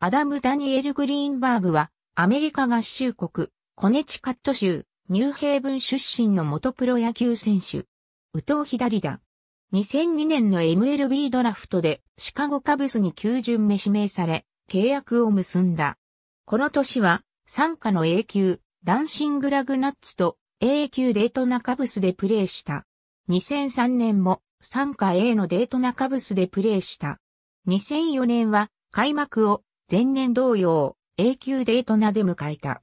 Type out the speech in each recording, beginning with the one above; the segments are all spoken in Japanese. アダム・ダニエル・グリーンバーグは、アメリカ合衆国、コネチカット州、ニューヘイブン出身の元プロ野球選手。右投左打。2002年の MLB ドラフトでシカゴカブスに9巡目指名され、契約を結んだ。この年は、傘下の A 級、ランシング・ラグナッツと A 級デイトナカブスでプレーした。2003年も、傘下 A のデイトナカブスでプレーした。2004年は、開幕を、前年同様、A 級デイトナで迎えた。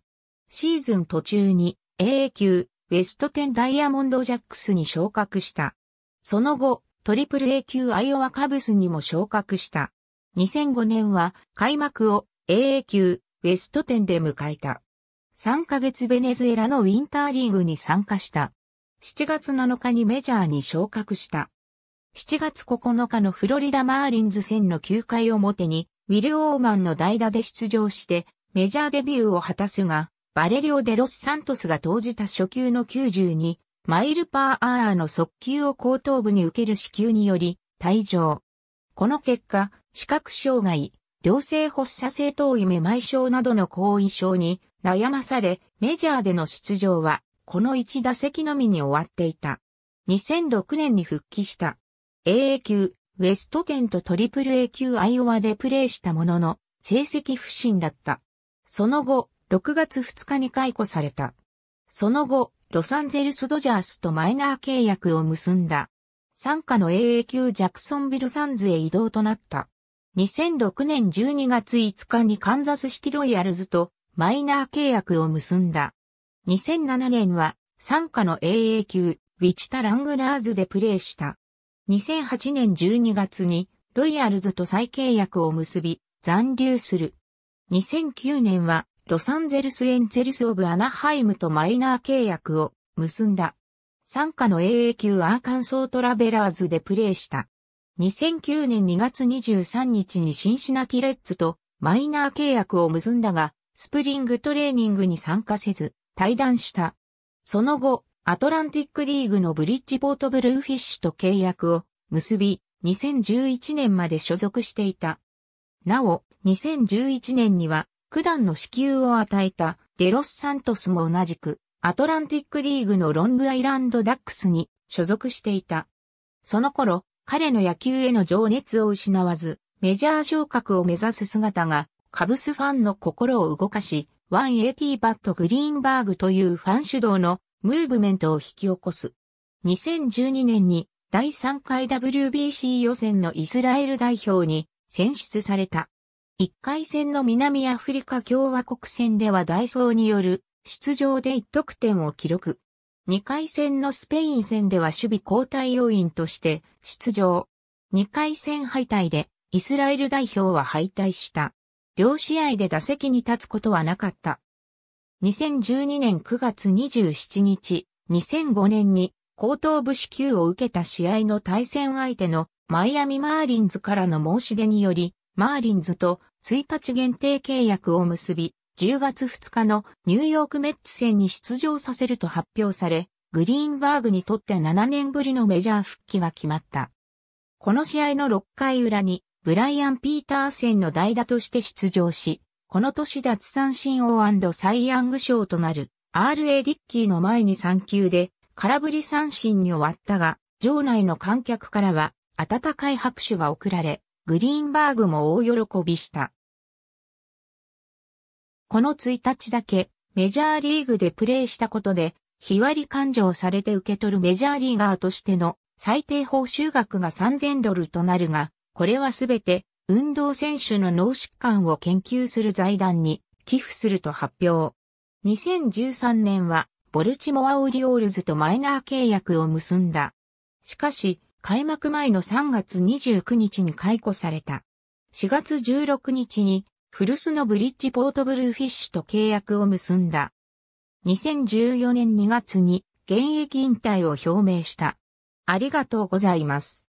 シーズン途中に AA 級ウェストテンダイヤモンドジャックスに昇格した。その後、AAA 級アイオワカブスにも昇格した。2005年は開幕を AA 級ウェストテンで迎えた。3ヶ月ベネズエラのウィンターリーグに参加した。7月7日にメジャーに昇格した。7月9日のフロリダマーリンズ戦の9回表に、ウィル・オーマンの代打で出場してメジャーデビューを果たすが、バレリオ・デロス・サントスが投じた初球の92マイルパーアーの速球を後頭部に受ける死球により退場。この結果、視覚障害、良性発作性頭位めまい症などの後遺症に悩まされ、メジャーでの出場はこの1打席のみに終わっていた。2006年に復帰した。AA 級。ウェストテンとAAA 級アイオワでプレーしたものの、成績不振だった。その後、6月2日に解雇された。その後、ロサンゼルスドジャースとマイナー契約を結んだ。傘下の AA 級ジャクソンビルサンズへ移動となった。2006年12月5日にカンザスシティロイヤルズとマイナー契約を結んだ。2007年は傘下の AA 級ウィチタ・ラングラーズでプレーした。2008年12月にロイヤルズと再契約を結び残留する。2009年はロサンゼルスエンゼルスオブアナハイムとマイナー契約を結んだ。傘下の AA 級アーカンソートラベラーズでプレーした。2009年2月23日にシンシナティレッズとマイナー契約を結んだが、スプリングトレーニングに参加せず退団した。その後、アトランティックリーグのブリッジポートブルーフィッシュと契約を結び、2011年まで所属していた。なお、2011年には、苦難の死球を与えたデロス・サントスも同じく、アトランティックリーグのロングアイランドダックスに所属していた。その頃、彼の野球への情熱を失わず、メジャー昇格を目指す姿が、カブスファンの心を動かし、ONE AT BAT GREENBERGというファン主導の、ムーブメントを引き起こす。2012年に第3回 WBC 予選のイスラエル代表に選出された。1回戦の南アフリカ共和国戦では代走による出場で1得点を記録。2回戦のスペイン戦では守備交代要員として出場。2回戦敗退でイスラエル代表は敗退した。両試合で打席に立つことはなかった。2012年9月27日、2005年に後頭部死球を受けた試合の対戦相手のマイアミマーリンズからの申し出により、マーリンズと1日限定契約を結び、10月2日のニューヨークメッツ戦に出場させると発表され、グリーンバーグにとって7年ぶりのメジャー復帰が決まった。この試合の6回裏にブライアン・ピーターセンの代打として出場し、この年奪三振王&サイ・ヤング賞となる R.A. ディッキーの前に3球で空振り三振に終わったが、場内の観客からは温かい拍手が送られ、グリーンバーグも大喜びした。この1日だけメジャーリーグでプレーしたことで、日割り勘定されて受け取るメジャーリーガーとしての最低報酬額が$3000となるが、これはすべて、運動選手の脳疾患を研究する財団に寄付すると発表。2013年はボルチモアオリオールズとマイナー契約を結んだ。しかし、開幕前の3月29日に解雇された。4月16日に古巣のブリッジポートブルーフィッシュと契約を結んだ。2014年2月に現役引退を表明した。ありがとうございます。